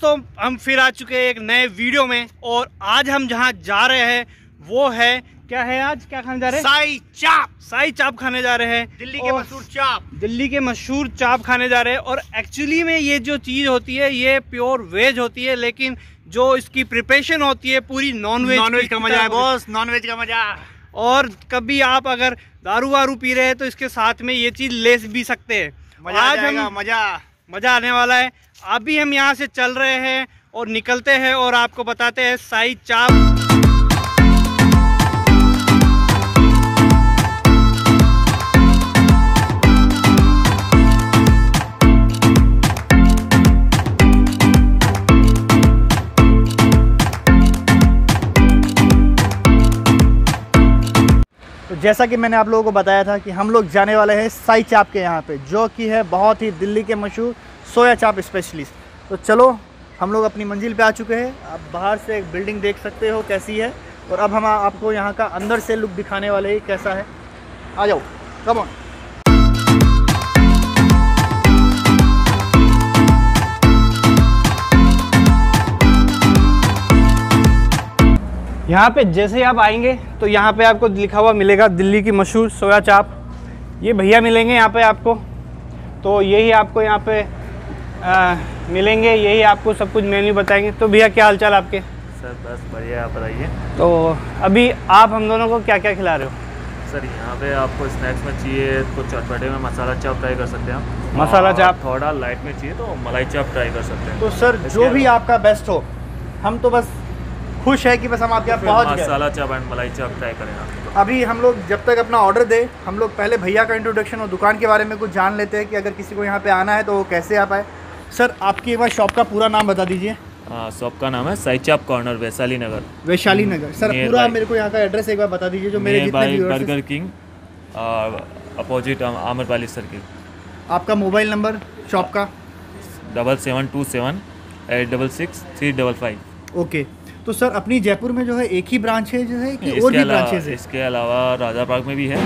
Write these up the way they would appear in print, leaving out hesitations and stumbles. दोस्तों, हम फिर आ चुके हैं एक नए वीडियो में और आज हम जहां जा रहे हैं वो है, क्या है आज, क्या खाने जा रहे हैं? साई चाप। साई चाप खाने जा रहे हैं, दिल्ली के मशहूर चाप, दिल्ली के मशहूर चाप खाने जा रहे हैं। और एक्चुअली में ये जो चीज़ होती है ये प्योर वेज होती है, लेकिन जो इसकी प्रिपरेशन होती है पूरी नॉन वेज का मजा है बॉस, नॉन वेज का मजा। और कभी आप अगर दारू वारू पी रहे हैं तो इसके साथ में ये चीज़ ले भी सकते हैं। आज हम मज़ा आने वाला है। अभी हम यहाँ से चल रहे हैं और निकलते हैं और आपको बताते हैं साई चाप। तो जैसा कि मैंने आप लोगों को बताया था कि हम लोग जाने वाले हैं साई चाप के यहाँ पे, जो कि है बहुत ही दिल्ली के मशहूर सोया चाप स्पेशलिस्ट। तो चलो, हम लोग अपनी मंजिल पे आ चुके हैं। आप बाहर से एक बिल्डिंग देख सकते हो कैसी है, और अब हम आपको यहाँ का अंदर से लुक दिखाने वाले हैं कैसा है। आ जाओ, कम ऑन। यहाँ पे जैसे आप आएंगे तो यहाँ पे आपको लिखा हुआ मिलेगा दिल्ली की मशहूर सोया चाप। ये भैया मिलेंगे यहाँ पे आपको, तो यही आपको यहाँ पे मिलेंगे, यही आपको सब कुछ मेन्यू बताएंगे। तो भैया क्या हालचाल आपके? सर बस बढ़िया, आप बताइए। तो अभी आप हम दोनों को क्या क्या खिला रहे हो? सर यहाँ पे आपको स्नैक्स में चाहिए तो चटपटे में मसाला चाप ट्राई कर सकते हैं आप। मसाला चाप थोड़ा लाइट में चाहिए तो मलाई चाप ट्राई कर सकते हैं। तो सर जो भी आपका बेस्ट हो, हम तो बस खुश है कि बस हम आपके यहाँ पहुँच गए। मसाला चाप एंड मलाई चाप ट्राई करें आप। अभी हम लोग जब तक अपना ऑर्डर दें, हम लोग पहले भैया का इंट्रोडक्शन और दुकान के बारे में कुछ जान लेते हैं कि अगर किसी को यहाँ पे आना है तो वो कैसे आ पाए। सर आपकी एक बार शॉप का पूरा नाम बता दीजिए। शॉप का नाम है साई चाप कॉर्नर, वैशाली नगर। वैशाली नगर। सर पूरा मेरे को यहाँ का एड्रेस एक बार बता दीजिए, जो मेरे जितने भी Burger King opposite Amrapali circle. आपका मोबाइल नंबर शॉप का? 7727866355। ओके। तो सर अपनी जयपुर में जो है एक ही ब्रांच है, जो है कि और भी ब्रांचेज है? इसके अलावा राजा बाग में भी है,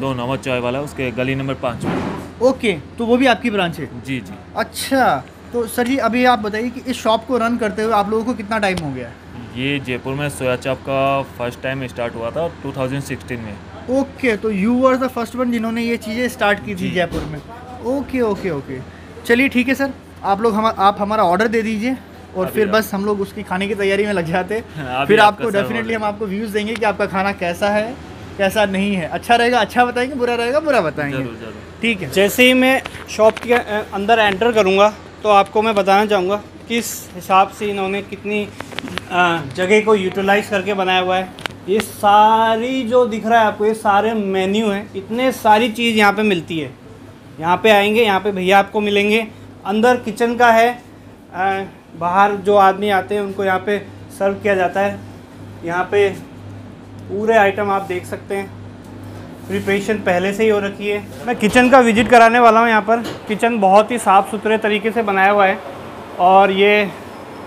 जो नमक चाय वाला है उसके गली नंबर 5 में। ओके, तो वो भी आपकी ब्रांच है? जी जी। अच्छा, तो सर जी अभी आप बताइए कि इस शॉप को रन करते हुए आप लोगों को कितना टाइम हो गया है? ये जयपुर में सोया चाप का फर्स्ट टाइम स्टार्ट हुआ था 2016 में। ओके, तो you were the first one जिन्होंने ये चीज़ें स्टार्ट की थी जयपुर में। ओके ओके ओके, चलिए ठीक है सर। आप लोग आप हमारा ऑर्डर दे दीजिए और फिर बस हम लोग उसकी खाने की तैयारी में लग जाते। फिर आपको डेफिनेटली हम आपको व्यूज़ देंगे कि आपका खाना कैसा है, कैसा नहीं है। अच्छा रहेगा अच्छा बताएंगे, बुरा रहेगा बुरा बताएंगे। ठीक है, जैसे ही मैं शॉप के अंदर एंटर करूँगा तो आपको मैं बताना चाहूँगा किस हिसाब से इन्होंने कितनी जगह को यूटिलाइज करके बनाया हुआ है। ये सारी जो दिख रहा है आपको, ये सारे मेन्यू हैं, इतने सारी चीज़ यहाँ पर मिलती है। यहाँ पर आएंगे, यहाँ पर भैया आपको मिलेंगे। अंदर किचन का है, बाहर जो आदमी आते हैं उनको यहाँ पे सर्व किया जाता है। यहाँ पे पूरे आइटम आप देख सकते हैं, प्रिपरेशन पहले से ही हो रखी है। मैं किचन का विजिट कराने वाला हूँ। यहाँ पर किचन बहुत ही साफ़ सुथरे तरीके से बनाया हुआ है और ये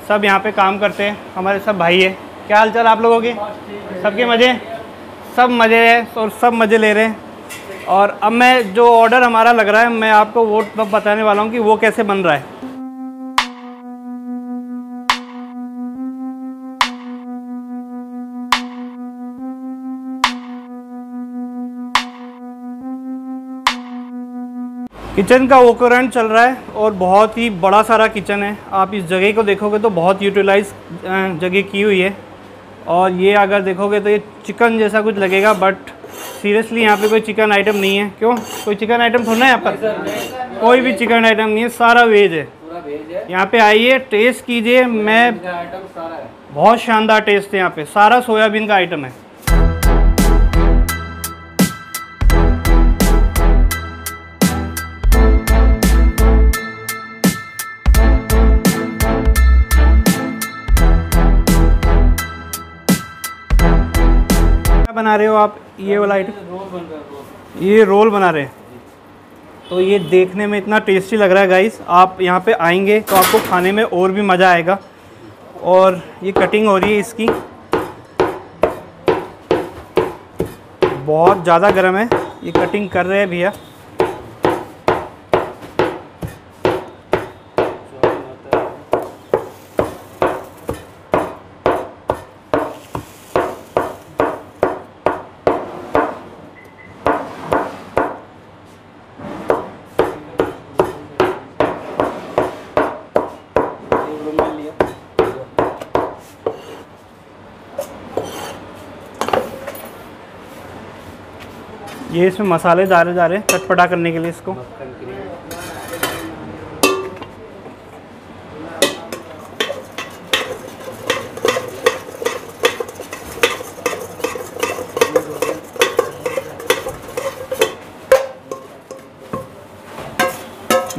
सब यहाँ पे काम करते हैं, हमारे सब भाई है। क्या हाल चाल आप लोगों के? सबके मज़े? सब मज़े है और सब मज़े ले रहे हैं। और अब मैं जो ऑर्डर हमारा लग रहा है मैं आपको वो बताने वाला हूँ कि वो कैसे बन रहा है। किचन का ओवरकरंट चल रहा है और बहुत ही बड़ा सारा किचन है। आप इस जगह को देखोगे तो बहुत यूटिलाइज जगह की हुई है। और ये अगर देखोगे तो ये चिकन जैसा कुछ लगेगा, बट सीरियसली यहाँ पे कोई चिकन आइटम नहीं है। क्यों? कोई चिकन आइटम थोड़ा है यहाँ पर, कोई भी चिकन आइटम नहीं है, सारा वेज है। यहाँ पे आइए, टेस्ट कीजिए। मैं बहुत शानदार टेस्ट है यहाँ पे, सारा सोयाबीन का आइटम है। बना रहे हो आप ये वाला आइटम? ये रोल बना रहे हैं। तो ये देखने में इतना टेस्टी लग रहा है गाइस, आप यहाँ पे आएंगे तो आपको खाने में और भी मज़ा आएगा। और ये कटिंग हो रही है इसकी, बहुत ज़्यादा गर्म है, ये कटिंग कर रहे हैं भैया। ये इसमें मसाले डाले जा रहे हैं चटपटा करने के लिए इसको।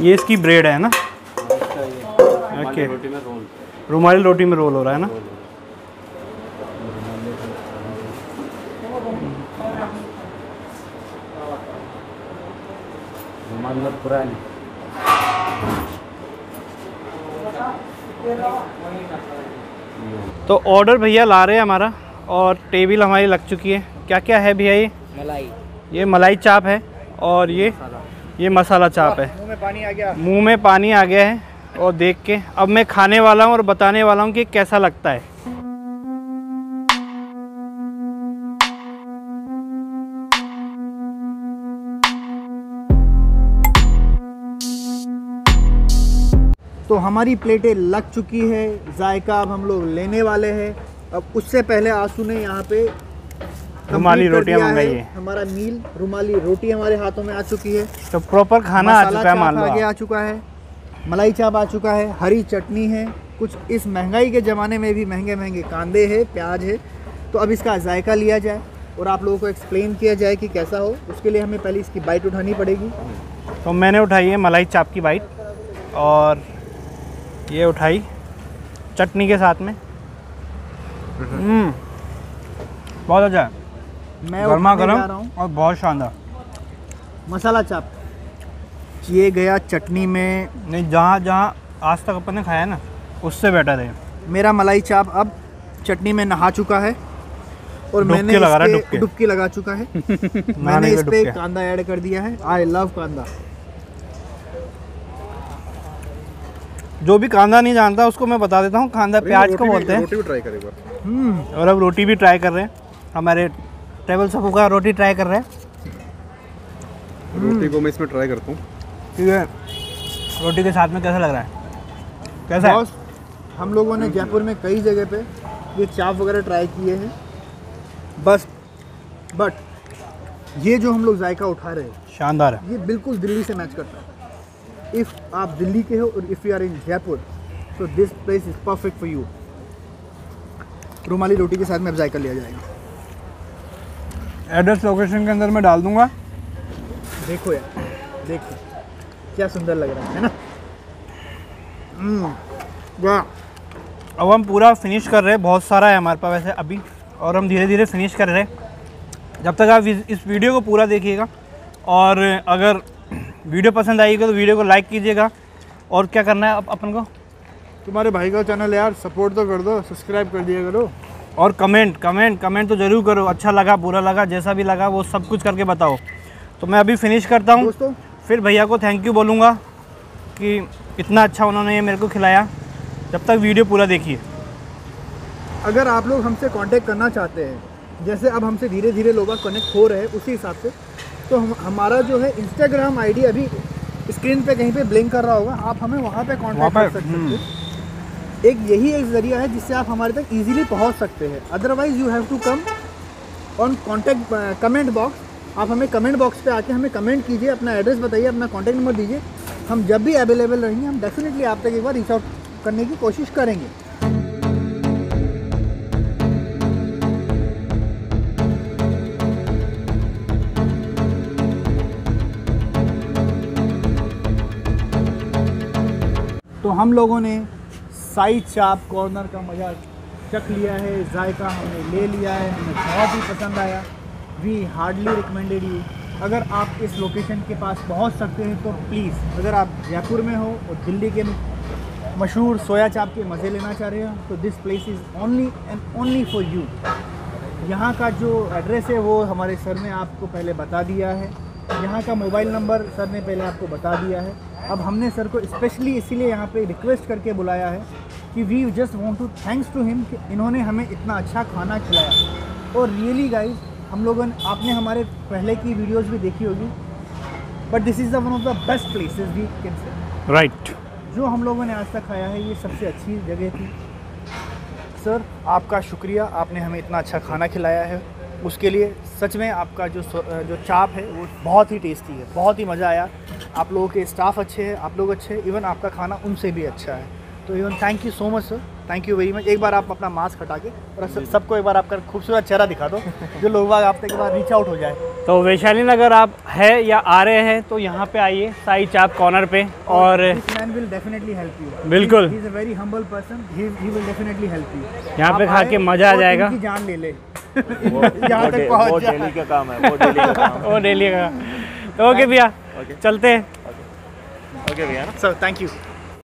ये इसकी ब्रेड है ना, ओके, रुमाली रोटी में रोल हो रहा है ना। तो ऑर्डर भैया ला रहे हैं हमारा, और टेबल हमारी लग चुकी है। क्या क्या है भैया? ये मलाई, ये मलाई चाप है, और ये मसाला चाप है। मुंह में पानी आ गया, मुंह में पानी आ गया है। और देख के अब मैं खाने वाला हूँ और बताने वाला हूँ कि कैसा लगता है। तो हमारी प्लेटें लग चुकी है, जायका अब हम लोग लेने वाले हैं। अब उससे पहले आंसू ने यहाँ पे रुमाली रोटियाँ मंगाई है। हमारा मील रुमाली रोटी हमारे हाथों में आ चुकी है, तो प्रॉपर खाना आ चुका है, मालवा आगे आ चुका है, मलाई चाप आ चुका है, हरी चटनी है, कुछ इस महंगाई के ज़माने में भी महंगे महंगे कांदे है, प्याज है। तो अब इसका जायका लिया जाए और आप लोगों को एक्सप्लेन किया जाए कि कैसा हो। उसके लिए हमें पहले इसकी बाइट उठानी पड़ेगी। तो मैंने उठाई है मलाई चाप की बाइट, और ये उठाई चटनी के साथ में। बहुत अच्छा है, मैं गर्मा गर्म और बहुत शानदार। मसाला चाप ये गया चटनी में, नहीं जहाँ जहाँ आज तक अपन ने खाया ना उससे बेटर है। मेरा मलाई चाप अब चटनी में नहा चुका है, और मैंने डुबकी लगा चुका है। मैंने इस पर कांदा ऐड कर दिया है। आई लव कांदा। जो भी कांदा नहीं जानता उसको मैं बता देता हूँ, कांदा प्याज को बोलते हैं। रोटी भी ट्राई करेंगे, और अब रोटी भी ट्राई कर रहे हैं। हमारे ट्रैवल सफू का रोटी ट्राई कर रहे हैं। रोटी को मैं इसमें ट्राई करता हूँ, ठीक है। रोटी के साथ में कैसा लग रहा है? कैसा है? हम लोगों ने जयपुर में कई जगह पे ये चाप वगैरह ट्राई किए हैं, बस बट ये जो हम लोग जायका उठा रहे हैं शानदार है। ये बिल्कुल दिल्ली से मैच करता है। इफ़ आप दिल्ली के हो और if you are in Jaipur, so this place is perfect for you. रुमाली रोटी के साथ में अब जायका लिया जाएगा। एड्रेस लोकेशन के अंदर मैं डाल दूंगा। देखो यार, देखो क्या सुंदर लग रहा है ना। वाह। अब हम पूरा फिनिश कर रहे हैं, बहुत सारा है हमारे पास वैसे अभी, और हम धीरे धीरे फिनिश कर रहे हैं। जब तक आप इस वीडियो को पूरा देखिएगा, और अगर वीडियो पसंद आएगी तो वीडियो को लाइक कीजिएगा। और क्या करना है अब अपन को? तुम्हारे भाई का चैनल है यार, सपोर्ट तो कर दो, सब्सक्राइब कर दिया करो, और कमेंट कमेंट कमेंट तो ज़रूर करो। अच्छा लगा, बुरा लगा, जैसा भी लगा वो सब कुछ करके बताओ। तो मैं अभी फिनिश करता हूँ दोस्तों, फिर भैया को थैंक यू बोलूँगा कि इतना अच्छा उन्होंने ये मेरे को खिलाया। जब तक वीडियो पूरा देखिए। अगर आप लोग हमसे कॉन्टेक्ट करना चाहते हैं, जैसे अब हमसे धीरे धीरे लोग कनेक्ट हो रहे हैं उसी हिसाब से, तो हमारा जो है इंस्टाग्राम आईडी अभी स्क्रीन पे कहीं पे ब्लिंक कर रहा होगा, आप हमें वहाँ पे कांटेक्ट कर सकते हैं। एक यही एक ज़रिया है जिससे आप हमारे तक इजीली पहुँच सकते हैं। Otherwise you have to come on contact comment box. आप हमें कमेंट बॉक्स पे आके हमें कमेंट कीजिए, अपना एड्रेस बताइए, अपना कॉन्टैक्ट नंबर दीजिए। हम जब भी अवेलेबल रहेंगे हम डेफिनेटली आप तक एक बार रीच आउट करने की कोशिश करेंगे। तो हम लोगों ने साई चाप कॉर्नर का मज़ा चख लिया है, जायका हमने ले लिया है, हमें बहुत ही पसंद आया। We hardly recommended you. अगर आप इस लोकेशन के पास पहुंच सकते हैं तो प्लीज़, अगर आप जयपुर में हो और दिल्ली के मशहूर सोया चाप के मज़े लेना चाह रहे हो तो this place is only and only for you. यहाँ का जो एड्रेस है वो हमारे सर ने आपको पहले बता दिया है, यहाँ का मोबाइल नंबर सर ने पहले आपको बता दिया है। अब हमने सर को स्पेशली इसीलिए यहाँ पे रिक्वेस्ट करके बुलाया है कि we just want to thanks to him कि इन्होंने हमें इतना अच्छा खाना खिलाया। और रियली गाइस, हम लोगों ने, आपने हमारे पहले की वीडियोस भी देखी होगी, but this is the one of the best places we can say, right. जो हम लोगों ने आज तक खाया है ये सबसे अच्छी जगह थी। सर आपका शुक्रिया, आपने हमें इतना अच्छा खाना खिलाया है। उसके लिए सच में आपका जो चाप है वो बहुत ही टेस्टी है, बहुत ही मज़ा आया। आप लोगों के स्टाफ अच्छे हैं, आप लोग अच्छे हैं, इवन आपका खाना उनसे भी अच्छा है। तो even thank you so much sir, thank you very much. एक बार आप अपना मास्क हटा के और सबको एक बार आपका खूबसूरत चेहरा दिखा दो जो लोग बाग आपके बाद रीच आउट हो जाए। तो वैशाली नगर आप है या आ रहे हैं तो यहाँ पे आइए साई चाप कॉर्नर पे। और बिल्कुल यहाँ पे खा के मज़ा आ जाएगा, जान ले ले यहाँ तक पहुँच जाए। डेली का काम है वो, डेली का। ओके भैया चलते हैं। ओके भैया सर, थैंक यू।